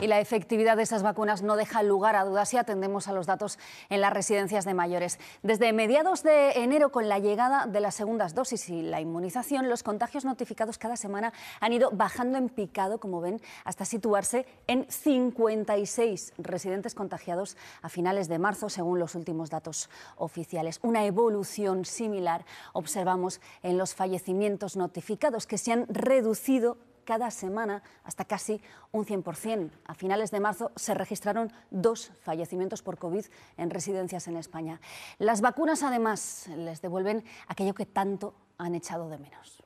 Y la efectividad de esas vacunas no deja lugar a dudas si atendemos a los datos en las residencias de mayores. Desde mediados de enero, con la llegada de las segundas dosis y la inmunización, los contagios notificados cada semana han ido bajando en picado, como ven, hasta situarse en 56 residentes contagiados a finales de marzo, según los últimos datos oficiales. Una evolución similar observamos en los fallecimientos notificados, que se han reducido cada semana hasta casi un 100%. A finales de marzo se registraron 2 fallecimientos por COVID en residencias en España. Las vacunas, además, les devuelven aquello que tanto han echado de menos.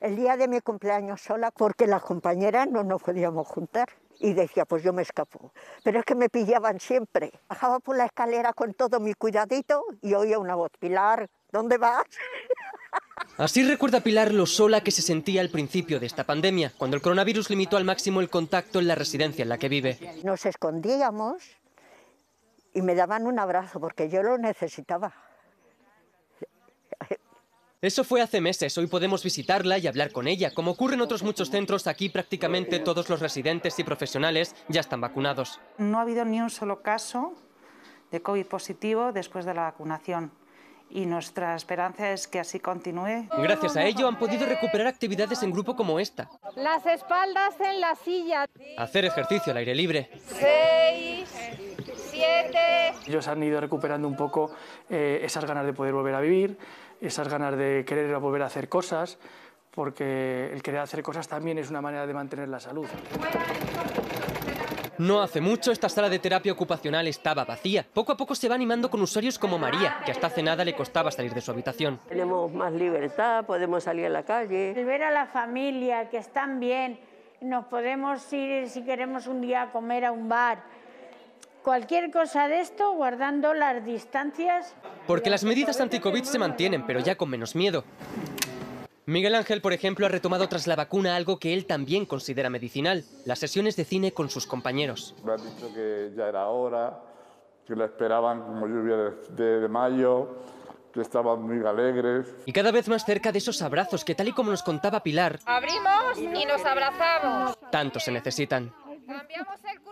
El día de mi cumpleaños sola, porque las compañeras no nos podíamos juntar. Y decía, pues yo me escapo. Pero es que me pillaban siempre. Bajaba por la escalera con todo mi cuidadito y oía una voz: Pilar, ¿dónde vas? Así recuerda Pilar lo sola que se sentía al principio de esta pandemia, cuando el coronavirus limitó al máximo el contacto en la residencia en la que vive. Nos escondíamos y me daban un abrazo porque yo lo necesitaba. Eso fue hace meses. Hoy podemos visitarla y hablar con ella. Como ocurre en otros muchos centros, aquí prácticamente todos los residentes y profesionales ya están vacunados. No ha habido ni un solo caso de COVID positivo después de la vacunación. Y nuestra esperanza es que así continúe. Gracias a ello han podido recuperar actividades en grupo como esta. Las espaldas en la silla. Hacer ejercicio al aire libre. 6, 7... Ellos han ido recuperando un poco esas ganas de poder volver a vivir, esas ganas de querer volver a hacer cosas, porque el querer hacer cosas también es una manera de mantener la salud. No hace mucho esta sala de terapia ocupacional estaba vacía. Poco a poco se va animando con usuarios como María, que hasta hace nada le costaba salir de su habitación. Tenemos más libertad, podemos salir a la calle. Ver a la familia, que están bien, nos podemos ir si queremos un día a comer a un bar. Cualquier cosa de esto, guardando las distancias. Porque las medidas anti-COVID se mantienen, pero ya con menos miedo. Miguel Ángel, por ejemplo, ha retomado tras la vacuna algo que él también considera medicinal: las sesiones de cine con sus compañeros. Me han dicho que ya era hora, que la esperaban como lluvia de mayo, que estaban muy alegres. Y cada vez más cerca de esos abrazos que, tal y como nos contaba Pilar, abrimos y nos abrazamos. Tanto se necesitan. Cambiamos el curso.